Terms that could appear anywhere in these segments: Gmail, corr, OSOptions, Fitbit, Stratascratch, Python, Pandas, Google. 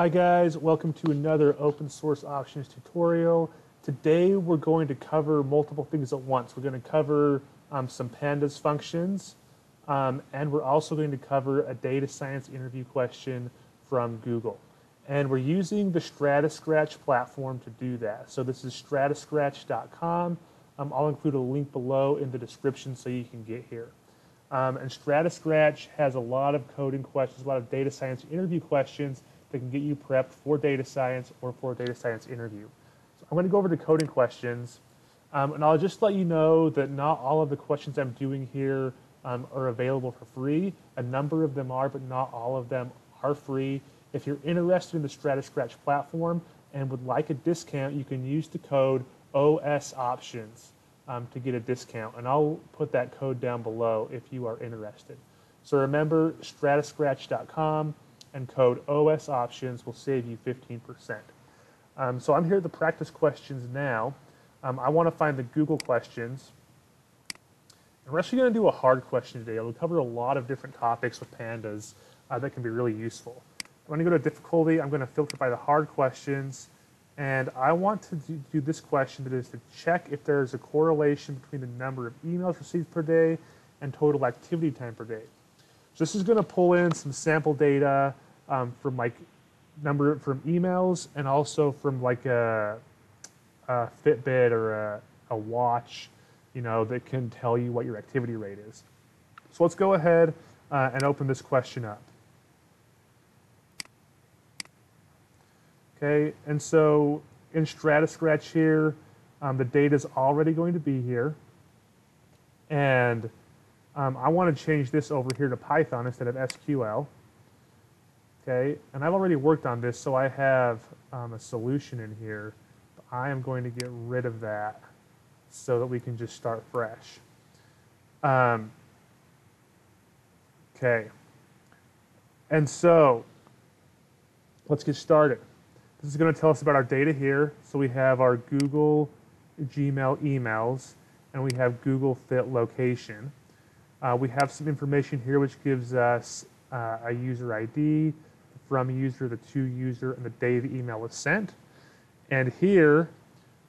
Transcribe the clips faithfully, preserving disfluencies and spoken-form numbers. Hi guys, welcome to another open source options tutorial. Today we're going to cover multiple things at once. We're going to cover um, some Pandas functions, um, and we're also going to cover a data science interview question from Google. And we're using the Stratascratch platform to do that. So this is stratascratch dot com. Um, I'll include a link below in the description so you can get here. Um, and Stratascratch has a lot of coding questions, a lot of data science interview questions that can get you prepped for data science or for a data science interview. So I'm going to go over the coding questions, um, and I'll just let you know that not all of the questions I'm doing here um, are available for free. A number of them are, but not all of them are free. If you're interested in the Stratascratch platform and would like a discount, you can use the code O S Options um, to get a discount, and I'll put that code down below if you are interested. So remember, stratascratch dot com and code O S Options will save you fifteen percent. Um, so I'm here at the practice questions now. Um, I want to find the Google questions. And we're actually going to do a hard question today. We'll cover a lot of different topics with Pandas uh, that can be really useful. I'm going to go to difficulty. I'm going to filter by the hard questions. And I want to do this question, that is to check if there is a correlation between the number of emails received per day and total activity time per day. So this is going to pull in some sample data um, from like number from emails, and also from like a, a Fitbit or a, a watch, you know, that can tell you what your activity rate is. So let's go ahead uh, and open this question up. Okay, and so in Stratascratch here, um, the data is already going to be here, and Um, I want to change this over here to Python instead of S Q L. Okay, and I've already worked on this, so I have um, a solution in here. But I am going to get rid of that so that we can just start fresh. Um, okay, and so let's get started. This is going to tell us about our data here. So we have our Google Gmail emails, and we have Google Fit location. Uh, we have some information here which gives us uh, a user I D, from user, the to user, and the day the email was sent. And here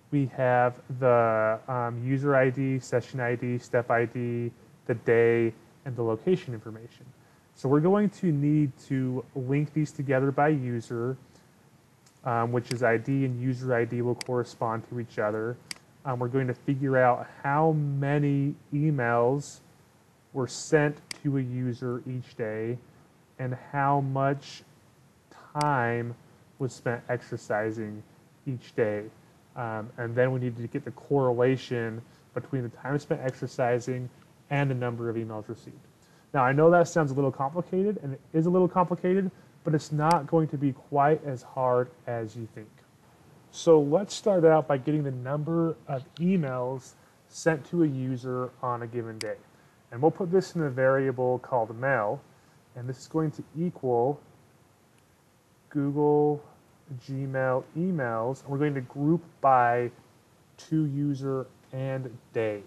we have the um, user I D, session I D, step I D, the day, and the location information. So we're going to need to link these together by user, um, which is I D and user I D will correspond to each other. Um, we're going to figure out how many emails were sent to a user each day, and how much time was spent exercising each day. Um, and then we need to get the correlation between the time spent exercising and the number of emails received. Now, I know that sounds a little complicated, and it is a little complicated, but it's not going to be quite as hard as you think. So let's start out by getting the number of emails sent to a user on a given day. And we'll put this in a variable called mail, and this is going to equal Google Gmail emails, and we're going to group by to user and day.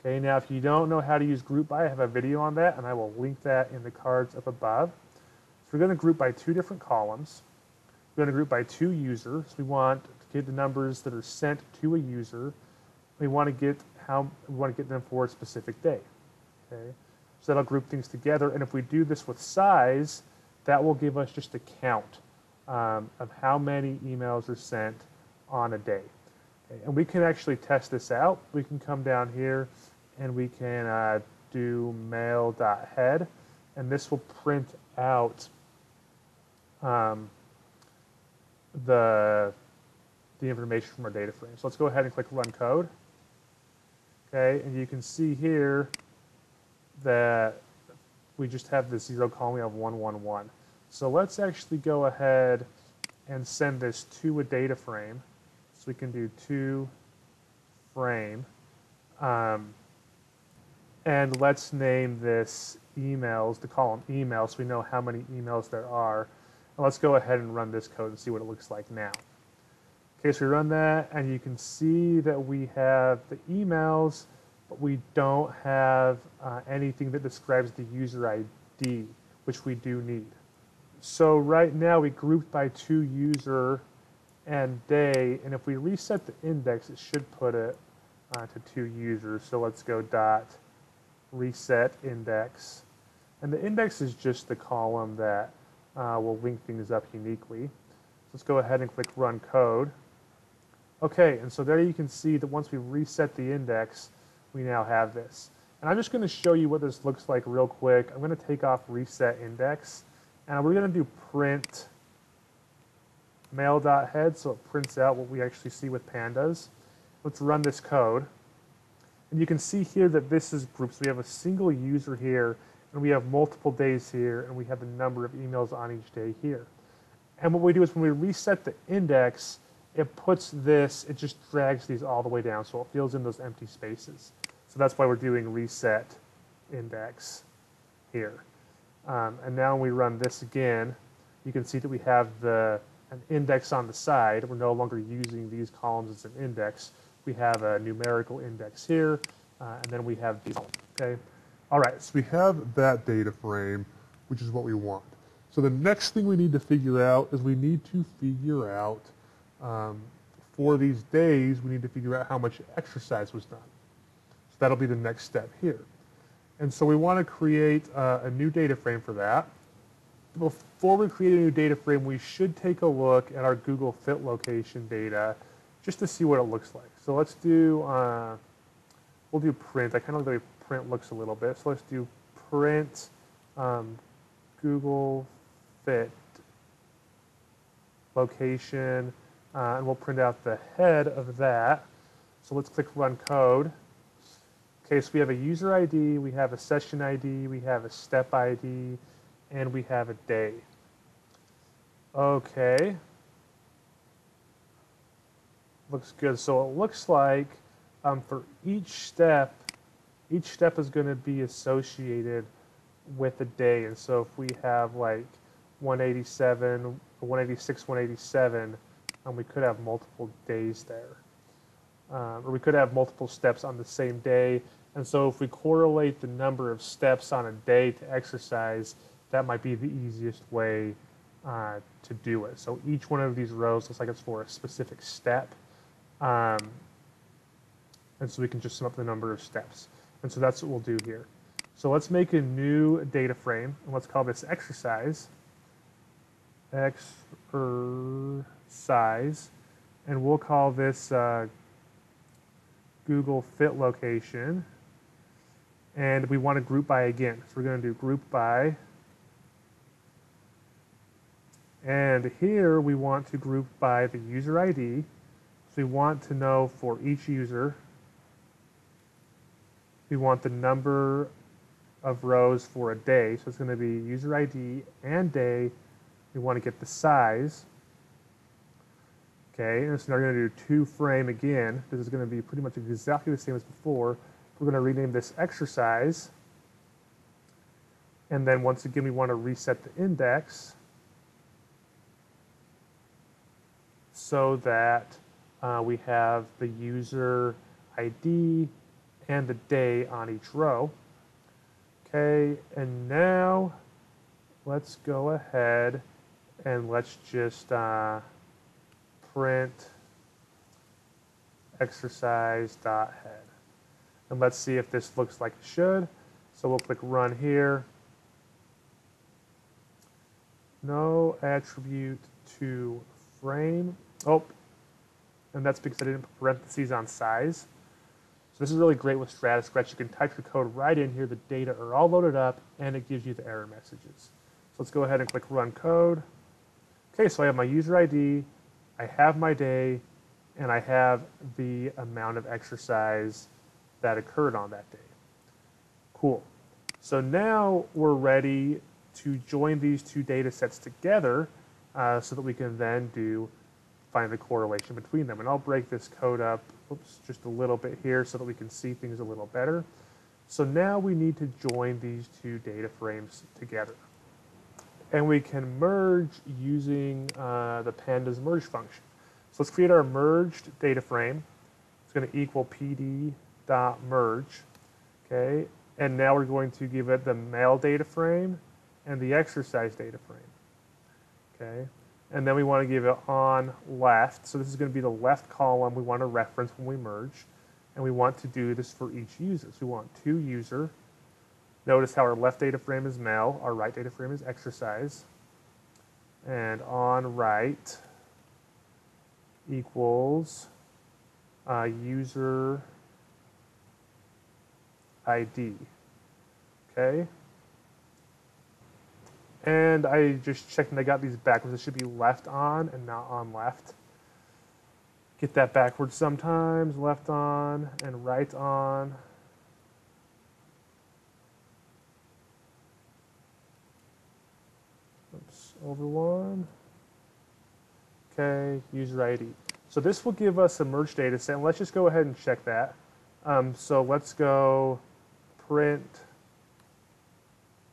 Okay, now if you don't know how to use group by, I have a video on that, and I will link that in the cards up above. So we're going to group by two different columns. We're going to group by to user, so we want to get the numbers that are sent to a user. We want to get how we want to get them for a specific day. Okay. So that'll group things together, and if we do this with size, that will give us just a count um, of how many emails are sent on a day. Okay. And we can actually test this out. We can come down here and we can uh, do mail.head, and this will print out um, the, the information from our data frame. So let's go ahead and click Run Code. Okay, and you can see here that we just have the zero column, we have one one one. So let's actually go ahead and send this to a data frame. So we can do to frame. Um, and let's name this emails, the column email, so we know how many emails there are. And let's go ahead and run this code and see what it looks like now. Okay, so we run that, and you can see that we have the emails, but we don't have uh, anything that describes the user I D, which we do need. So right now we grouped by two user and day, and if we reset the index, it should put it uh, to two users. So let's go dot reset index. And the index is just the column that uh, will link things up uniquely. Let's go ahead and click run code. Okay, and so there you can see that once we reset the index, we now have this. And I'm just going to show you what this looks like real quick. I'm going to take off reset index, and we're going to do print mail.head, so it prints out what we actually see with pandas. Let's run this code. And you can see here that this is groups. We have a single user here, and we have multiple days here, and we have the number of emails on each day here. And what we do is when we reset the index, it puts this, it just drags these all the way down, so it fills in those empty spaces. So that's why we're doing reset index here. Um, and now when we run this again, you can see that we have the, an index on the side. We're no longer using these columns as an index. We have a numerical index here, uh, and then we have these, okay? All right, so we have that data frame, which is what we want. So the next thing we need to figure out is we need to figure out, um, for these days, we need to figure out how much exercise was done. So that'll be the next step here. And so we want to create uh, a new data frame for that. Before we create a new data frame, we should take a look at our Google Fit location data just to see what it looks like. So let's do, uh, we'll do print. I kind of like the way print looks a little bit. So let's do print um, Google Fit location, uh, and we'll print out the head of that. So let's click run code. Okay, so we have a user I D, we have a session I D, we have a step I D, and we have a day. Okay. Looks good. So it looks like um, for each step, each step is going to be associated with a day. And so if we have like one eighty-seven, one eighty-six, one eighty-seven, um, we could have multiple days there. Um, or we could have multiple steps on the same day. And so if we correlate the number of steps on a day to exercise, that might be the easiest way uh, to do it. So each one of these rows looks like it's for a specific step. Um, and so we can just sum up the number of steps. And so that's what we'll do here. So let's make a new data frame, and let's call this exercise. Exercise. And we'll call this uh, Google Fit location, and we want to group by again. So we're going to do group by, and here we want to group by the user I D. So we want to know for each user, we want the number of rows for a day. So it's going to be user I D and day. We want to get the size. Okay, and so now we're going to do two frame again. This is going to be pretty much exactly the same as before. We're going to rename this exercise. And then once again, we want to reset the index so that uh, we have the user I D and the day on each row. Okay, and now let's go ahead and let's just... Uh, print exercise.head. And let's see if this looks like it should. So we'll click run here. No attribute to frame. Oh, and that's because I didn't put parentheses on size. So this is really great with Stratascratch. You can type your code right in here. The data are all loaded up, and it gives you the error messages. So let's go ahead and click run code. Okay, so I have my user I D. I have my day, and I have the amount of exercise that occurred on that day. Cool. So now we're ready to join these two data sets together uh, so that we can then do find the correlation between them. And I'll break this code up oops, just a little bit here so that we can see things a little better. So now we need to join these two data frames together. And we can merge using uh, the pandas merge function. So let's create our merged data frame. It's going to equal pd.merge. Okay, and now we're going to give it the mail data frame and the exercise data frame. okay? And then we want to give it on left. So this is going to be the left column we want to reference when we merge. And we want to do this for each user. So we want to user. Notice how our left data frame is male, our right data frame is exercise. And on right equals uh, user I D. Okay. And I just checked and I got these backwards. It should be left on and not on left. Get that backwards sometimes. Left on and right on. Oops, over one. Okay, user I D. So this will give us a merge data set. Let's just go ahead and check that. Um, so let's go print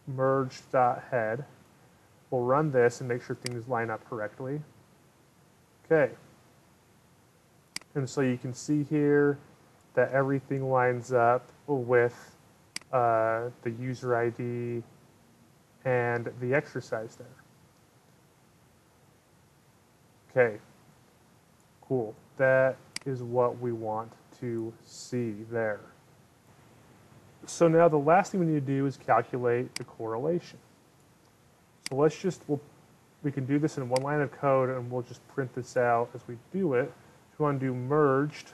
merge.head. We'll run this and make sure things line up correctly. Okay. And so you can see here that everything lines up with uh, the user I D and the exercise there. Okay. Cool. That is what we want to see there. So now the last thing we need to do is calculate the correlation. So let's just, we'll, we can do this in one line of code and we'll just print this out as we do it. So we want to do merged,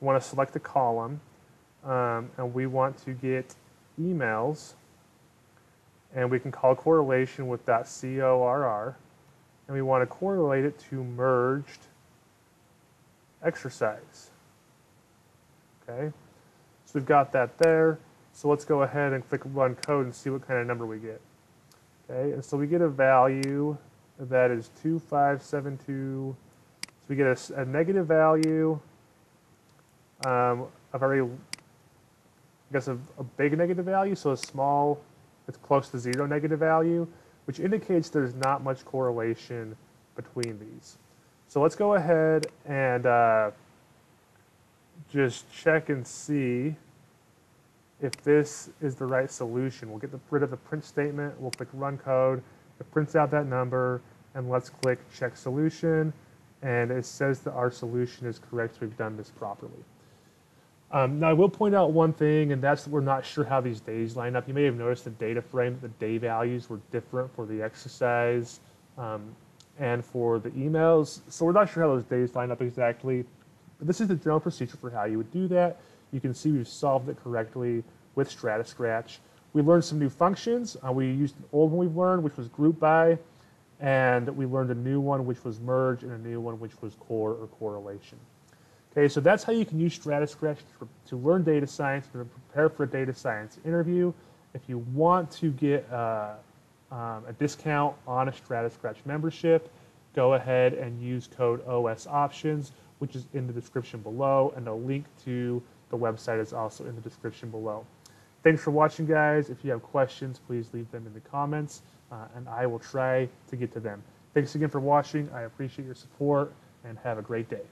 we want to select a column, um, and we want to get emails, and we can call correlation with .corr, and we want to correlate it to merged exercise. Okay, so we've got that there. So let's go ahead and click run code and see what kind of number we get. Okay, and so we get a value that is two five seven two. So we get a, a negative value, um, a very, I guess, a, a big negative value. So a small, it's close to zero negative value, which indicates there's not much correlation between these. So let's go ahead and uh, just check and see if this is the right solution. We'll get rid of the print statement, we'll click run code, it prints out that number, and let's click check solution, and it says that our solution is correct, so we've done this properly. Um, now I will point out one thing, and that's that we're not sure how these days line up. You may have noticed the data frame, the day values were different for the exercise um, and for the emails. So we're not sure how those days line up exactly. But this is the general procedure for how you would do that. You can see we've solved it correctly with Stratascratch. We learned some new functions. Uh, we used an old one we've learned, which was group by, and we learned a new one, which was merge, and a new one, which was core or correlation. Okay, so that's how you can use Stratascratch to, to learn data science and to prepare for a data science interview. If you want to get a, um, a discount on a Stratascratch membership, go ahead and use code OSOptions, which is in the description below, and a link to the website is also in the description below. Thanks for watching, guys. If you have questions, please leave them in the comments, uh, and I will try to get to them. Thanks again for watching. I appreciate your support, and have a great day.